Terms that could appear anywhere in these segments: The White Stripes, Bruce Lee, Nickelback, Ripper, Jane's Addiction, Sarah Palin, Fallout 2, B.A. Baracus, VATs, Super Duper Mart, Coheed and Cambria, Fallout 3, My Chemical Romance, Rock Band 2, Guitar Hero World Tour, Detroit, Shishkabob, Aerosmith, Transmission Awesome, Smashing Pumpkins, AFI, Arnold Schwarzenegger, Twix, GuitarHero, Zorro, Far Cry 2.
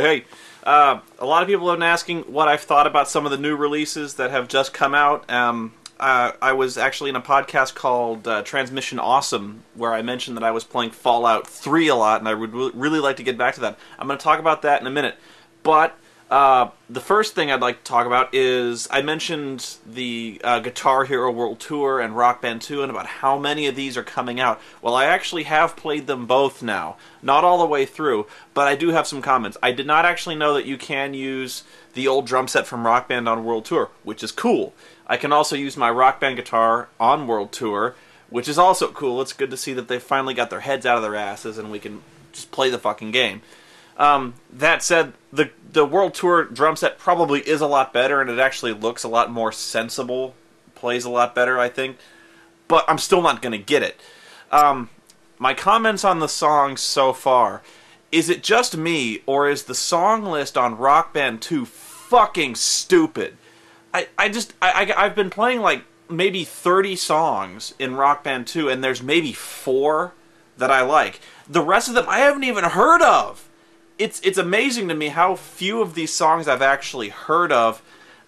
Okay, a lot of people have been asking what I've thought about some of the new releases that have just come out. I was actually in a podcast called Transmission Awesome, where I mentioned that I was playing Fallout 3 a lot, and I would really like to get back to that. I'm going to talk about that in a minute. But the first thing I'd like to talk about is I mentioned the Guitar Hero World Tour and Rock Band 2 and about how many of these are coming out. Well, I actually have played them both now. Not all the way through, but I do have some comments. I did not actually know that you can use the old drum set from Rock Band on World Tour, which is cool. I can also use my Rock Band guitar on World Tour, which is also cool. It's good to see that they finally got their heads out of their asses and we can just play the fucking game. That said, the World Tour drum set probably is a lot better, and it actually looks a lot more sensible, plays a lot better, I think. But I'm still not going to get it. My comments on the songs so far. Is it just me, or is the song list on Rock Band 2 fucking stupid? I've been playing like maybe 30 songs in Rock Band 2, and there's maybe 4 that I like. The rest of them I haven't even heard of. It's amazing to me how few of these songs I've actually heard of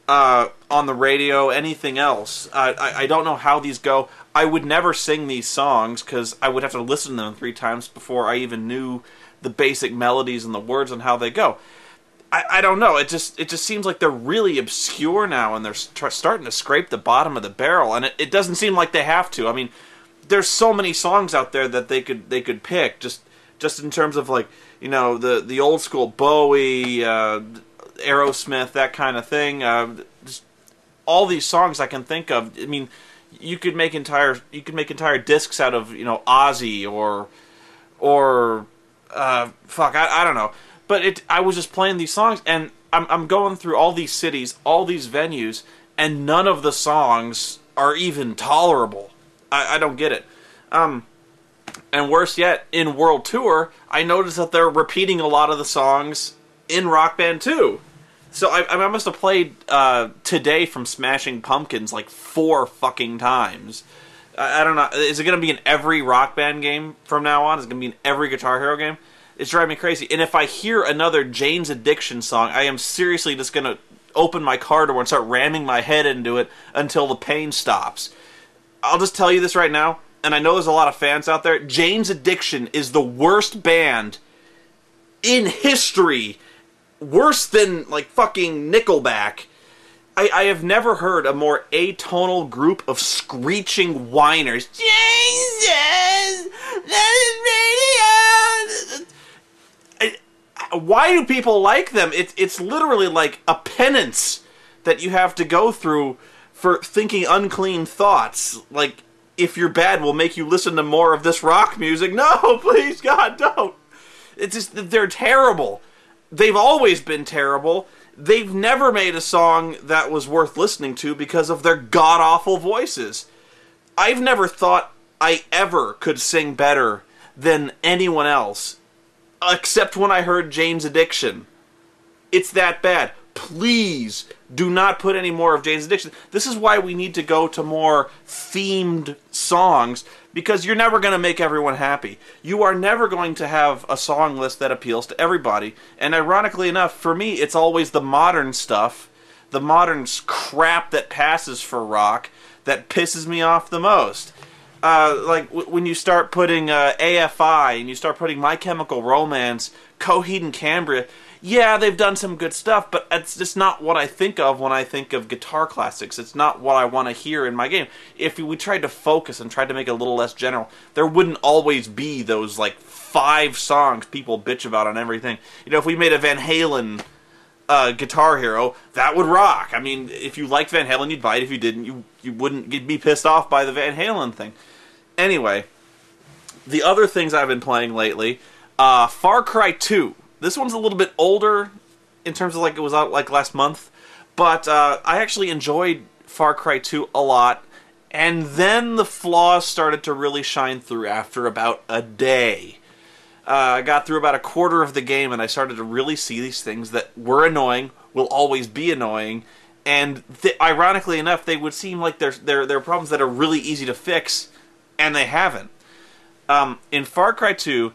on the radio, anything else. I don't know how these go. I would never sing these songs, because I would have to listen to them 3 times before I even knew the basic melodies and the words and how they go. I don't know. It just seems like they're really obscure now, and they're starting to scrape the bottom of the barrel. And it doesn't seem like they have to. I mean, there's so many songs out there that they could pick. Just in terms of, like, you know, the old school Bowie, Aerosmith, that kind of thing. Just all these songs I can think of. I mean, you could make entire discs out of, you know, Ozzy or fuck, I don't know. But I was just playing these songs, and I'm going through all these cities, all these venues, and none of the songs are even tolerable. I don't get it. And worse yet, in World Tour, I noticed that they're repeating a lot of the songs in Rock Band 2. So I must have played Today from Smashing Pumpkins like 4 fucking times. I don't know. Is it going to be in every Rock Band game from now on? Is it going to be in every Guitar Hero game? It's driving me crazy. And if I hear another Jane's Addiction song, I am seriously just going to open my car door and start ramming my head into it until the pain stops. I'll just tell you this right now, and I know there's a lot of fans out there, Jane's Addiction is the worst band in history. Worse than, like, fucking Nickelback. I have never heard a more atonal group of screeching whiners. Jesus! That is radio! Why do people like them? It's literally like a penance that you have to go through for thinking unclean thoughts. Like, if you're bad, we'll make you listen to more of this rock music. No, please, God, don't. It's just, they're terrible. They've always been terrible. They've never made a song that was worth listening to because of their god-awful voices. I've never thought I ever could sing better than anyone else. Except when I heard Jane's Addiction. It's that bad. Please do not put any more of Jane's Addiction. This is why we need to go to more themed songs, because you're never going to make everyone happy. You are never going to have a song list that appeals to everybody. And ironically enough, for me, it's always the modern stuff, the modern crap that passes for rock, that pisses me off the most. Like, when you start putting AFI, and you start putting My Chemical Romance, Coheed and Cambria, yeah, they've done some good stuff, but it's just not what I think of when I think of guitar classics. It's not what I want to hear in my game. If we tried to focus and tried to make it a little less general, there wouldn't always be those, like, 5 songs people bitch about on everything. You know, if we made a Van Halen Guitar Hero, that would rock. I mean, if you liked Van Halen, you'd buy it. If you didn't, you wouldn't. You'd be pissed off by the Van Halen thing. Anyway, the other things I've been playing lately, Far Cry 2. This one's a little bit older in terms of, like, it was out like last month, but I actually enjoyed Far Cry 2 a lot, and then the flaws started to really shine through after about a day. I got through about a quarter of the game, and I started to really see these things that were annoying, will always be annoying, and ironically enough, they would seem like they're problems that are really easy to fix, and they haven't. In Far Cry 2,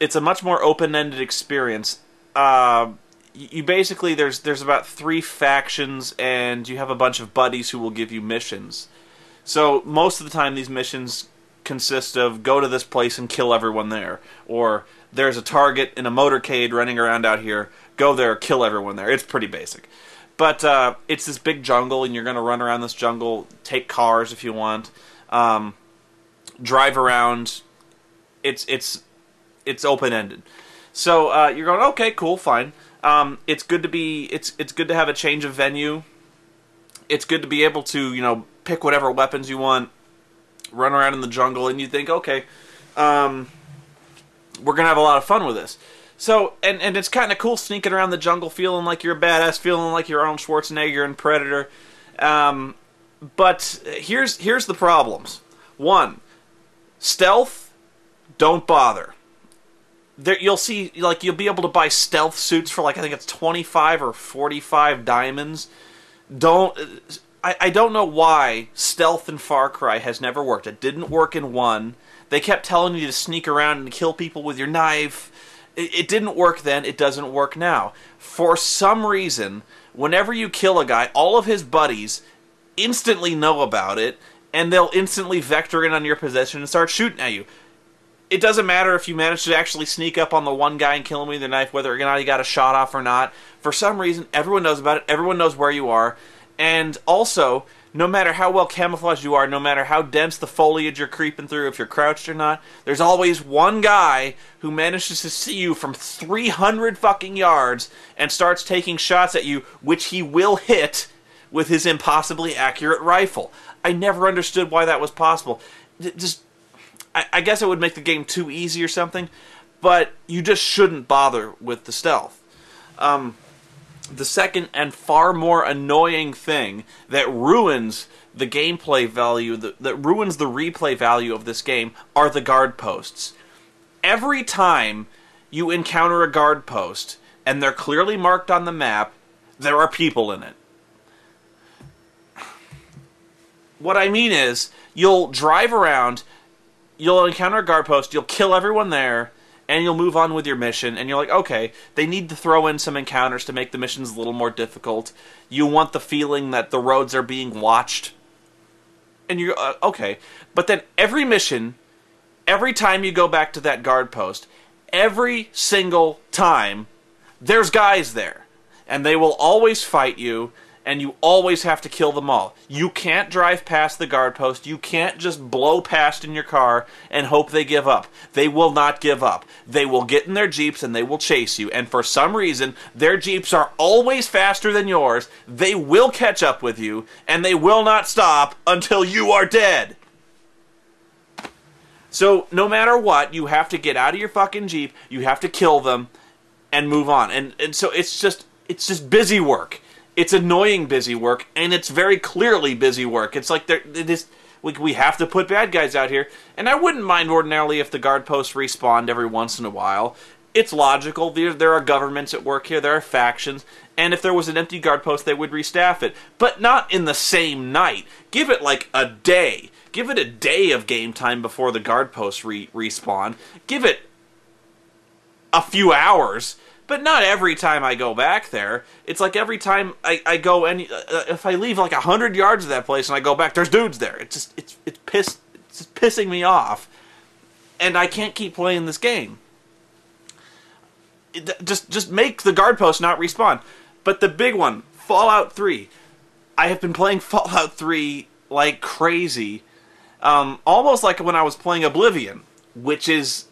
it's a much more open-ended experience, you basically, there's about 3 factions, and you have a bunch of buddies who will give you missions. So most of the time these missions consist of go to this place and kill everyone there, or there's a target in a motorcade running around out here, go there, kill everyone there. It's pretty basic. But it's this big jungle, and you're going to run around this jungle, take cars if you want, drive around. It's open-ended. So you're going, okay, cool, fine. It's good to be, it's good to have a change of venue. It's good to be able to, you know, pick whatever weapons you want, run around in the jungle, and you think, okay, we're going to have a lot of fun with this. So, and it's kind of cool sneaking around the jungle feeling like you're a badass, feeling like you're Arnold Schwarzenegger in Predator. But here's the problems. 1, stealth, don't bother. There, you'll see, like, you'll be able to buy stealth suits for, like, I think it's 25 or 45 diamonds. I don't know why stealth in Far Cry has never worked. It didn't work in 1. They kept telling you to sneak around and kill people with your knife. It didn't work then. It doesn't work now. For some reason, whenever you kill a guy, all of his buddies instantly know about it, and they'll instantly vector in on your position and start shooting at you. It doesn't matter if you manage to actually sneak up on the one guy and kill him with a knife, whether or not you got a shot off or not. For some reason, everyone knows about it. Everyone knows where you are. And also, no matter how well camouflaged you are, no matter how dense the foliage you're creeping through, if you're crouched or not, there's always one guy who manages to see you from 300 fucking yards and starts taking shots at you, which he will hit with his impossibly accurate rifle. I never understood why that was possible. I guess it would make the game too easy or something, but you just shouldn't bother with the stealth. The second and far more annoying thing that ruins the gameplay value, that ruins the replay value of this game, are the guard posts. Every time you encounter a guard post, and they're clearly marked on the map, there are people in it. What I mean is, you'll drive around, you'll encounter a guard post, you'll kill everyone there, and you'll move on with your mission, and you're like, okay, they need to throw in some encounters to make the missions a little more difficult. You want the feeling that the roads are being watched. And you're, okay. But then every mission, every time you go back to that guard post, every single time, there's guys there. And they will always fight you, and you always have to kill them all. You can't drive past the guard post. You can't just blow past in your car and hope they give up. They will not give up. They will get in their Jeeps and they will chase you. And for some reason, their Jeeps are always faster than yours. They will catch up with you, and they will not stop until you are dead. So no matter what, you have to get out of your fucking Jeep, you have to kill them, and move on. And so it's just busy work. It's annoying busy work, and it's very clearly busy work. It's like we have to put bad guys out here, and I wouldn't mind ordinarily if the guard posts respawned every once in a while. It's logical. There are governments at work here. There are factions, and if there was an empty guard post, they would restaff it, but not in the same night. Give it like a day. Give it a day of game time before the guard posts respawn. Give it a few hours. But not every time I go back there. It's like every time I go, and if I leave like 100 yards of that place and I go back, there's dudes there. It's just pissing me off, and I can't keep playing this game. Just make the guard post not respawn. But the big one, Fallout 3. I have been playing Fallout 3 like crazy, almost like when I was playing Oblivion, which is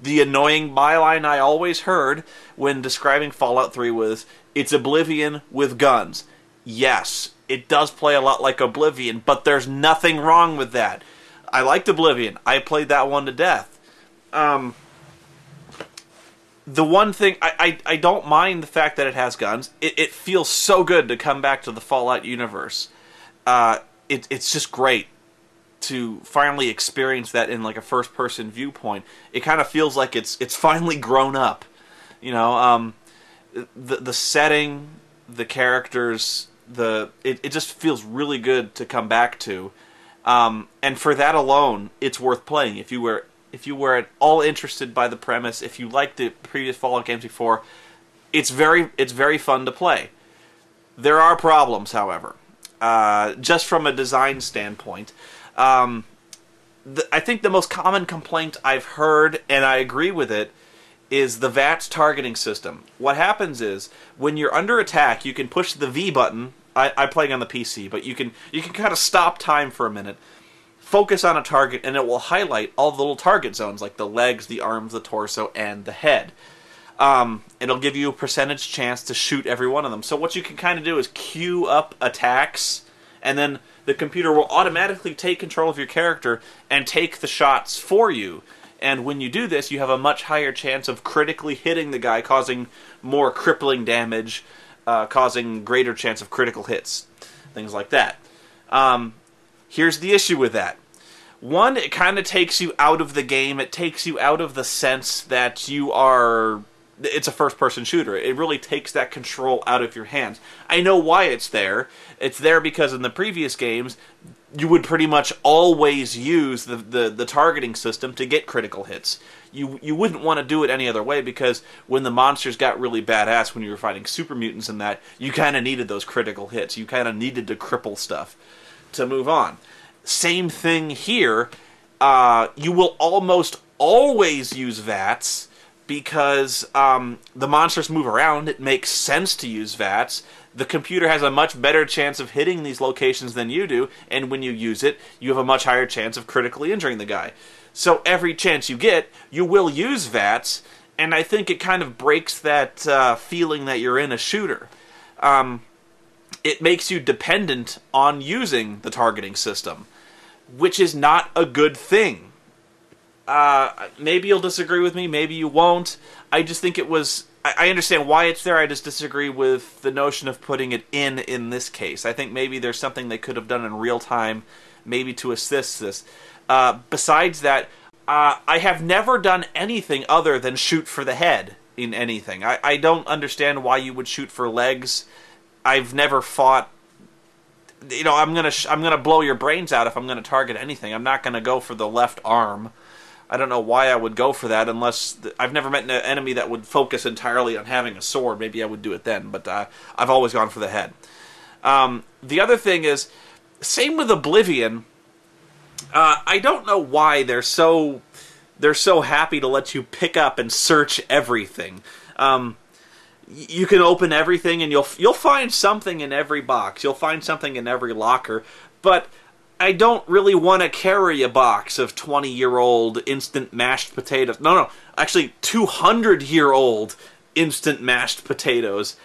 the annoying byline I always heard when describing Fallout 3 was, it's Oblivion with guns. Yes, it does play a lot like Oblivion, but there's nothing wrong with that. I liked Oblivion. I played that one to death. The one thing, I don't mind the fact that it has guns. It feels so good to come back to the Fallout universe. It's just great to finally experience that in like a first-person viewpoint. It kind of feels like it's finally grown up, you know. The setting, the characters, it just feels really good to come back to, and for that alone, it's worth playing. If you were if you were at all interested by the premise, if you liked the previous Fallout games before, it's very fun to play. There are problems, however, just from a design standpoint. I think the most common complaint I've heard, and I agree with it, is the VATs targeting system. What happens is, when you're under attack, you can push the V button. I'm playing on the PC, but you can kind of stop time for a minute, focus on a target, and it will highlight all the little target zones, like the legs, the arms, the torso, and the head. It'll give you a percentage chance to shoot every one of them. So what you can kind of do is queue up attacks, and then the computer will automatically take control of your character and take the shots for you. And when you do this, you have a much higher chance of critically hitting the guy, causing more crippling damage, causing greater chance of critical hits, things like that. Here's the issue with that. One, it kind of takes you out of the game. It takes you out of the sense that you are... It's a first-person shooter. It really takes that control out of your hands. I know why it's there. It's there because in the previous games, you would pretty much always use the targeting system to get critical hits. You wouldn't want to do it any other way, because when the monsters got really badass, when you were fighting super mutants and that, you kind of needed those critical hits. You kind of needed to cripple stuff to move on. Same thing here. You will almost always use VATs, because the monsters move around. It makes sense to use VATs. The computer has a much better chance of hitting these locations than you do, and when you use it, you have a much higher chance of critically injuring the guy. So every chance you get, you will use VATs, and I think it kind of breaks that feeling that you're in a shooter. It makes you dependent on using the targeting system, which is not a good thing. Maybe you'll disagree with me, maybe you won't. I just think it was... I understand why it's there, I just disagree with the notion of putting it in this case. I think maybe there's something they could have done in real time, maybe to assist this. Besides that, I have never done anything other than shoot for the head in anything. I don't understand why you would shoot for legs. I've never fought... You know, I'm gonna blow your brains out if I'm gonna target anything. I'm not gonna go for the left arm. I don't know why I would go for that, unless... I've never met an enemy that would focus entirely on having a sword. Maybe I would do it then, but I've always gone for the head. The other thing is, same with Oblivion, I don't know why they're so happy to let you pick up and search everything. You can open everything, and you'll find something in every box. You'll find something in every locker, but... I don't really want to carry a box of 20-year-old instant mashed potatoes. No, actually 200-year-old instant mashed potatoes.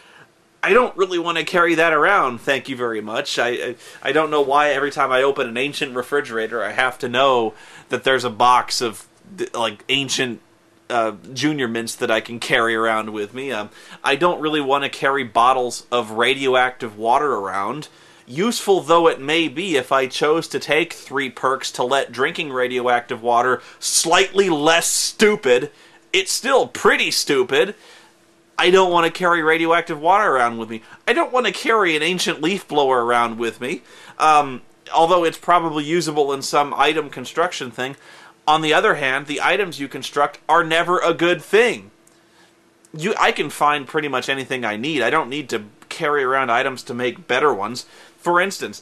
I don't really want to carry that around, thank you very much. I don't know why every time I open an ancient refrigerator, I have to know that there's a box of like ancient junior mints that I can carry around with me. I don't really want to carry bottles of radioactive water around. Useful though it may be, if I chose to take 3 perks to let drinking radioactive water slightly less stupid, it's still pretty stupid. I don't want to carry radioactive water around with me. I don't want to carry an ancient leaf blower around with me, although it's probably usable in some item construction thing. On the other hand, the items you construct are never a good thing. I can find pretty much anything I need. I don't need to carry around items to make better ones. For instance,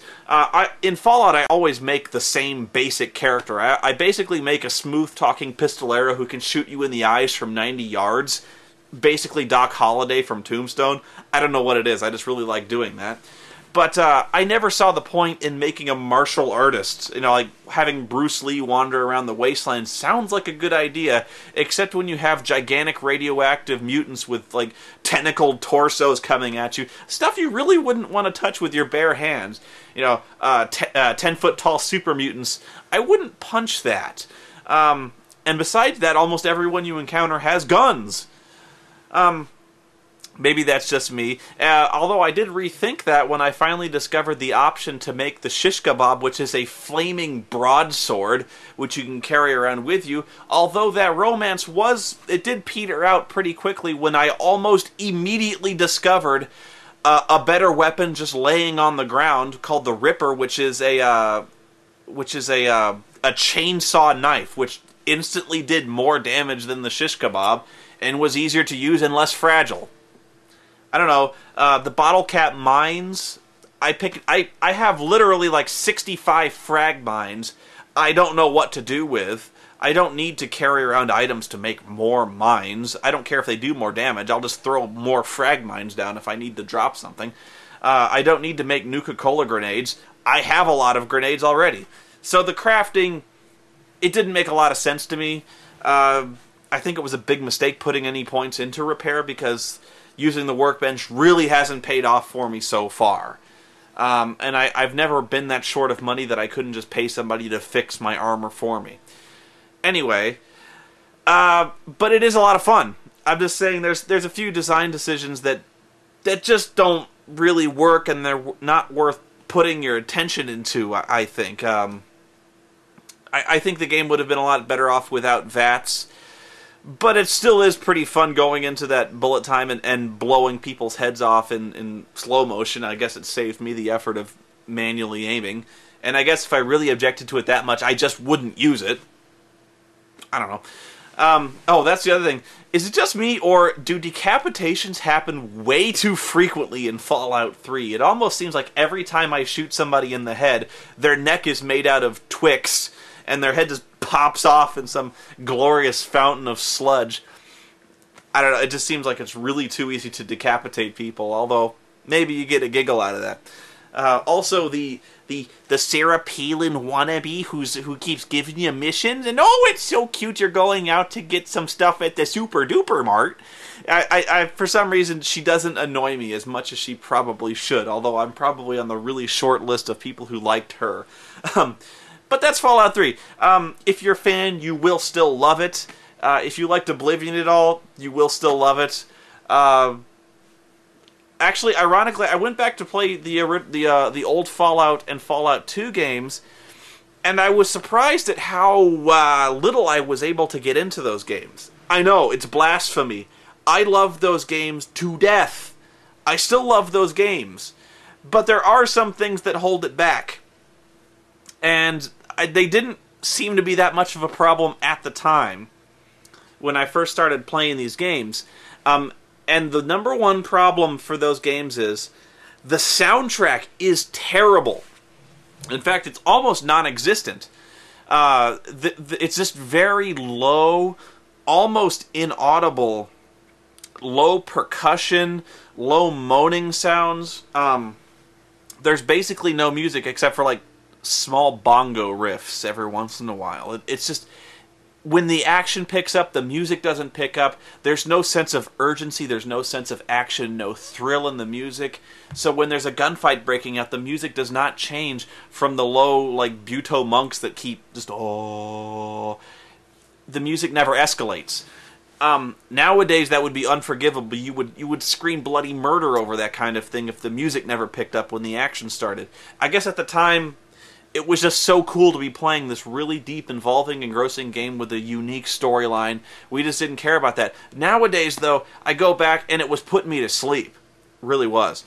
in Fallout, I always make the same basic character. I basically make a smooth-talking pistolero who can shoot you in the eyes from 90 yards. Basically Doc Holliday from Tombstone. I don't know what it is. I just really like doing that. But I never saw the point in making a martial artist. You know, like having Bruce Lee wander around the wasteland sounds like a good idea, except when you have gigantic radioactive mutants with, like, tentacled torsos coming at you. Stuff you really wouldn't want to touch with your bare hands. You know, 10-foot-tall super mutants. I wouldn't punch that. And besides that, almost everyone you encounter has guns. Maybe that's just me, although I did rethink that when I finally discovered the option to make the Shishkabob, which is a flaming broadsword, which you can carry around with you, although that romance did peter out pretty quickly when I almost immediately discovered a better weapon just laying on the ground called the Ripper, which is a chainsaw knife, which instantly did more damage than the Shishkabob and was easier to use and less fragile. I don't know. The bottle cap mines, I have literally like 65 frag mines I don't know what to do with. I don't need to carry around items to make more mines. I don't care if they do more damage. I'll just throw more frag mines down if I need to drop something. I don't need to make Nuka-Cola grenades. I have a lot of grenades already. So the crafting, it didn't make a lot of sense to me. I think it was a big mistake putting any points into repair because using the workbench really hasn't paid off for me so far. And I've never been that short of money that I couldn't just pay somebody to fix my armor for me. Anyway, but it is a lot of fun. I'm just saying there's a few design decisions that just don't really work, and they're not worth putting your attention into, I think. I think the game would have been a lot better off without VATs, but it still is pretty fun going into that bullet time and blowing people's heads off in slow motion. I guess it saved me the effort of manually aiming, and I guess if I really objected to it that much, I just wouldn't use it. I don't know. Oh, that's the other thing. Is it just me, or do decapitations happen way too frequently in Fallout 3? It almost seems like every time I shoot somebody in the head, their neck is made out of Twix, and their head just pops off in some glorious fountain of sludge. I don't know, it just seems like it's really too easy to decapitate people, although maybe you get a giggle out of that. Also, the Sarah Palin wannabe who keeps giving you missions, and oh, it's so cute, you're going out to get some stuff at the Super Duper Mart. I for some reason, she doesn't annoy me as much as she probably should, although I'm probably on the really short list of people who liked her. But that's Fallout 3. If you're a fan, you will still love it. If you liked Oblivion at all, you will still love it. Actually, ironically, I went back to play the old Fallout and Fallout 2 games, and I was surprised at how little I was able to get into those games. I know, it's blasphemy. I love those games to death. I still love those games. But there are some things that hold it back. And they didn't seem to be that much of a problem at the time when I first started playing these games. And the number one problem for those games is the soundtrack is terrible. In fact, it's almost non-existent. It's just very low, almost inaudible, low percussion, low moaning sounds. There's basically no music except for like small bongo riffs every once in a while. It's just... when the action picks up, the music doesn't pick up. There's no sense of urgency. There's no sense of action, no thrill in the music. So when there's a gunfight breaking out, the music does not change from the low, like, buto monks that keep just, oh... the music never escalates. Nowadays, that would be unforgivable. You would scream bloody murder over that kind of thing if the music never picked up when the action started. I guess at the time... it was just so cool to be playing this really deep, involving, engrossing game with a unique storyline. We just didn't care about that. Nowadays, though, I go back and it was putting me to sleep. It really was.